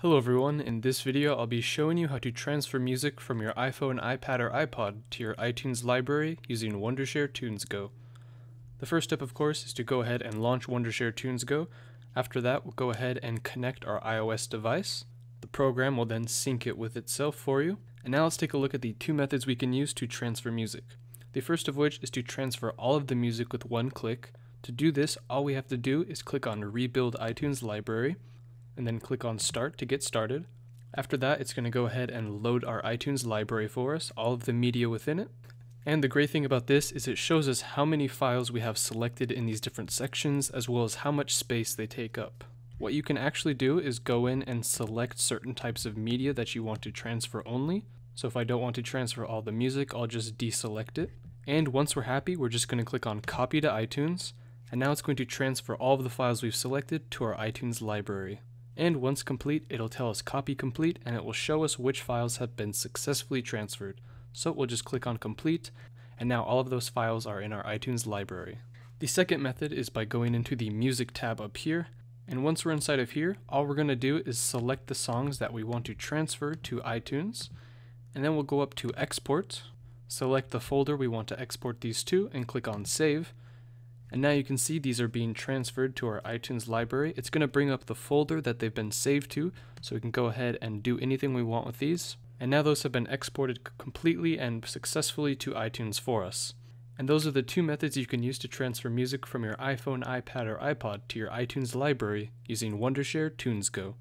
Hello everyone, in this video I'll be showing you how to transfer music from your iPhone, iPad, or iPod to your iTunes library using Wondershare TunesGo. The first step, of course, is to go ahead and launch Wondershare TunesGo. After that, we'll go ahead and connect our iOS device. The program will then sync it with itself for you. And now let's take a look at the two methods we can use to transfer music. The first of which is to transfer all of the music with one click. To do this, all we have to do is click on Rebuild iTunes Library, and then click on Start to get started. After that, it's going to go ahead and load our iTunes library for us, all of the media within it. And the great thing about this is it shows us how many files we have selected in these different sections, as well as how much space they take up. What you can actually do is go in and select certain types of media that you want to transfer only. So if I don't want to transfer all the music, I'll just deselect it. And once we're happy, we're just going to click on Copy to iTunes. And now it's going to transfer all of the files we've selected to our iTunes library. And once complete, it'll tell us copy complete, and it will show us which files have been successfully transferred. So we'll just click on complete, and now all of those files are in our iTunes library. The second method is by going into the music tab up here, and once we're inside of here, all we're going to do is select the songs that we want to transfer to iTunes, and then we'll go up to export, select the folder we want to export these to, and click on save. And now you can see these are being transferred to our iTunes library. It's going to bring up the folder that they've been saved to, so we can go ahead and do anything we want with these. And now those have been exported completely and successfully to iTunes for us. And those are the two methods you can use to transfer music from your iPhone, iPad, or iPod to your iTunes library using Wondershare TunesGo.